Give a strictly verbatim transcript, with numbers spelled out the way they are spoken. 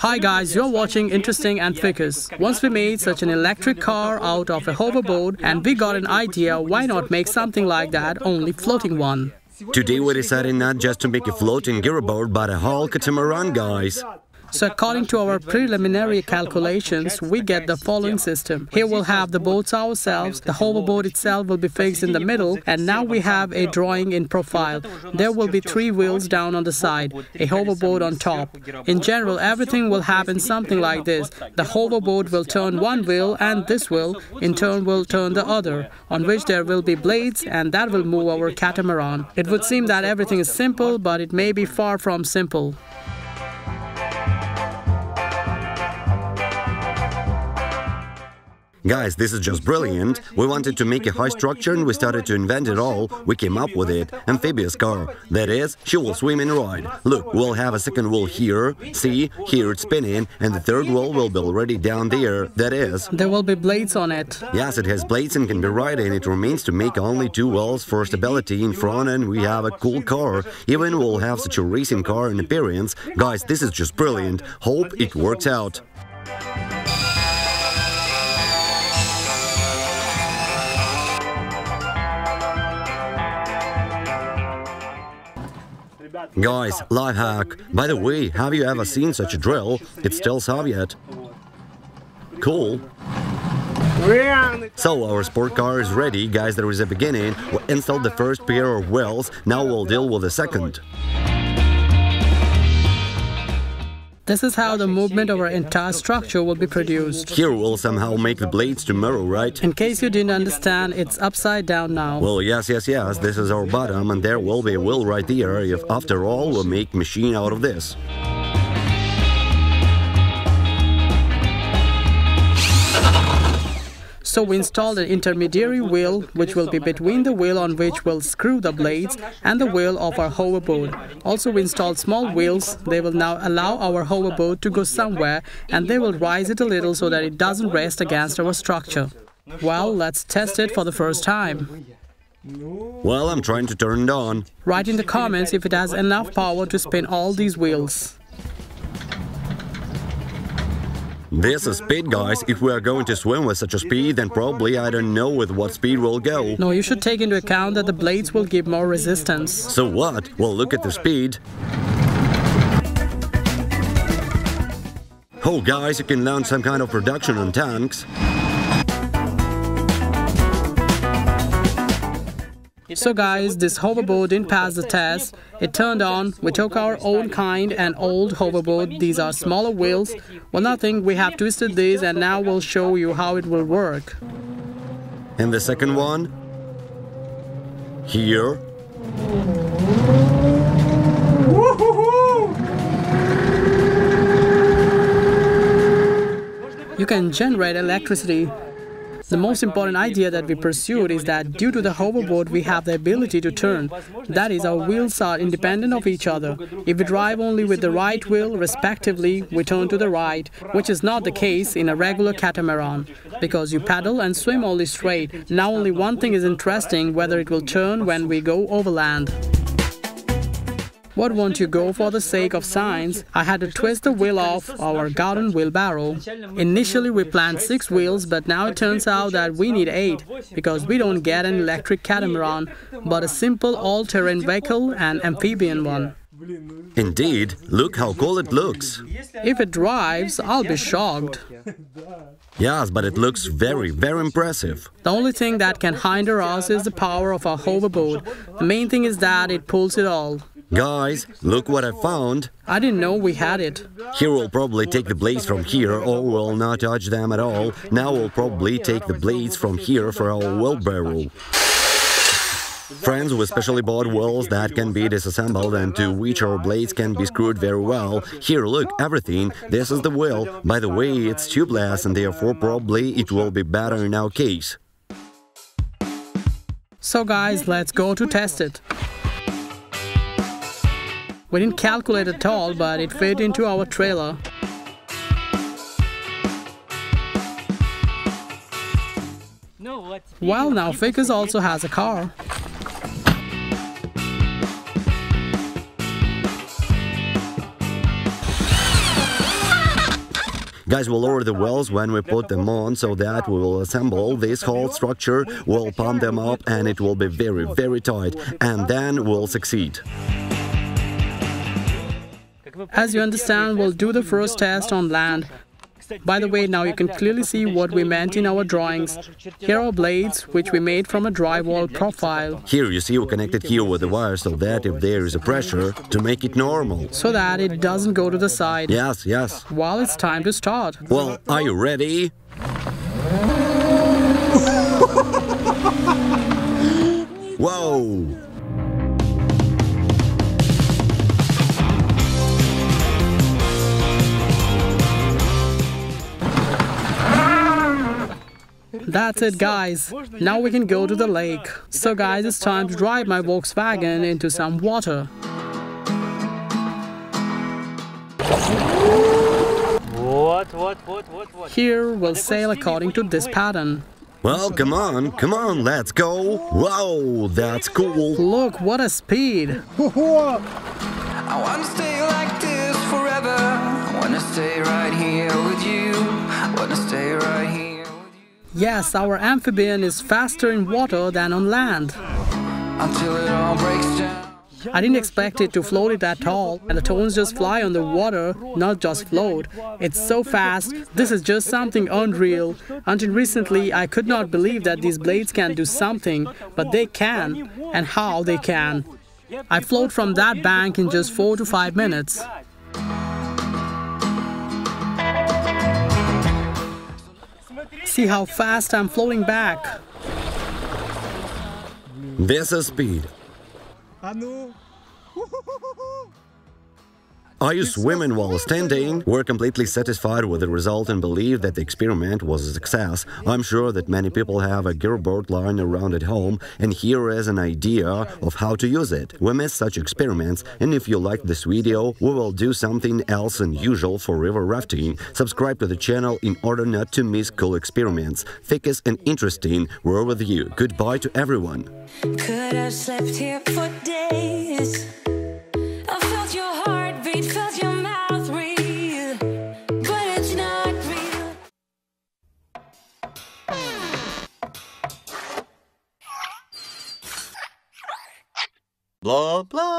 Hi guys, you're watching Interesting and Ficus. Once we made such an electric car out of a hoverboard and we got an idea, why not make something like that, only floating one. Today we decided not just to make a floating hoverboard, but a whole catamaran, guys. So according to our preliminary calculations, we get the following system. Here we'll have the boats ourselves, the hoverboard itself will be fixed in the middle, and now we have a drawing in profile. There will be three wheels down on the side, a hoverboard on top. In general, everything will happen something like this. The hoverboard will turn one wheel and this wheel, in turn, will turn the other, on which there will be blades and that will move our catamaran. It would seem that everything is simple, but it may be far from simple. Guys, this is just brilliant. We wanted to make a high structure and we started to invent it all. We came up with it. Amphibious car. That is, she will swim and ride. Look, we'll have a second wheel here. See, here it's spinning. And the third wheel will be already down there. That is. There will be blades on it. Yes, it has blades and can be ridden. And it remains to make only two wheels for stability in front and we have a cool car. Even we'll have such a racing car in appearance. Guys, this is just brilliant. Hope it works out. Guys, life hack. By the way, have you ever seen such a drill? It's still Soviet. Cool. So, our sport car is ready. Guys, there is a beginning. We installed the first pair of wheels. Now we'll deal with the second. This is how the movement of our entire structure will be produced. Here we'll somehow make the blades to mirror, right? In case you didn't understand, it's upside down now. Well, yes, yes, yes, this is our bottom and there will be a wheel right there if, after all, we'll make a machine out of this. So we installed an intermediary wheel, which will be between the wheel on which we'll screw the blades and the wheel of our hoverboard. Also we installed small wheels. They will now allow our hoverboard to go somewhere and they will rise it a little so that it doesn't rest against our structure. Well, let's test it for the first time. Well, I'm trying to turn it on. Write in the comments if it has enough power to spin all these wheels. This is speed, guys. If we are going to swim with such a speed, then probably I don't know with what speed we'll go. No, you should take into account that the blades will give more resistance. So what? Well, look at the speed. Oh, guys, you can launch some kind of production on tanks. So guys, this hoverboard didn't pass the test. It turned on. We took our own kind and old hoverboard. These are smaller wheels. Well, nothing, we have twisted these and now we'll show you how it will work. And the second one. Here. You can generate electricity. The most important idea that we pursued is that due to the hoverboard we have the ability to turn. That is, our wheels are independent of each other. If we drive only with the right wheel, respectively, we turn to the right, which is not the case in a regular catamaran, because you paddle and swim only straight. Now only one thing is interesting, whether it will turn when we go overland. What won't you go for the sake of science? I had to twist the wheel off our garden wheelbarrow. Initially we planned six wheels, but now it turns out that we need eight, because we don't get an electric catamaran, but a simple all-terrain vehicle and amphibian one. Indeed, look how cool it looks. If it drives, I'll be shocked. Yes, but it looks very, very impressive. The only thing that can hinder us is the power of our hoverboard. The main thing is that it pulls it all. Guys, look what I found. I didn't know we had it. Here we'll probably take the blades from here or we'll not touch them at all. Now we'll probably take the blades from here for our wheelbarrow. Friends, we specially bought wheels that can be disassembled and to which our blades can be screwed very well. Here, look, everything. This is the wheel. By the way, it's tubeless and therefore probably it will be better in our case. So guys, let's go to test it. We didn't calculate at all, but it fit into our trailer. Well, now Ficus also has a car. Guys will lower the wells when we put them on, so that we will assemble this whole structure, we'll pump them up and it will be very, very tight, and then we'll succeed. As you understand, we'll do the first test on land. By the way, now you can clearly see what we meant in our drawings. Here are blades, which we made from a drywall profile. Here you see we connected here with the wire so that if there is a pressure, to make it normal. So that it doesn't go to the side. Yes, yes. Well, it's time to start. Well, are you ready? Whoa! That's it, guys. Now we can go to the lake. So, guys, it's time to drive my Volkswagen into some water. What, what, what, what, what? Here we'll sail according to this pattern. Well, come on, come on, let's go. Wow, that's cool. Look, what a speed. I want to stay like this forever. I want to stay right here with you. I want to stay right here. Yes, our amphibian is faster in water than on land. Until it all breaks down. I didn't expect it to float it at all, and the tones just fly on the water, not just float. It's so fast, this is just something unreal. Until recently, I could not believe that these blades can do something, but they can, and how they can. I float from that bank in just four to five minutes. See how fast I'm floating back. This is speed. Are you swimming while standing? We're completely satisfied with the result and believe that the experiment was a success. I'm sure that many people have a gearboard lying around at home, and here is an idea of how to use it. We miss such experiments, and if you like this video, we will do something else unusual for river rafting. Subscribe to the channel in order not to miss cool experiments. Ficus and Interesting were with you. Goodbye to everyone. Could have slept here for days. I felt your heartbeat, felt your mouth breathe, but it's not real. Blah, blah.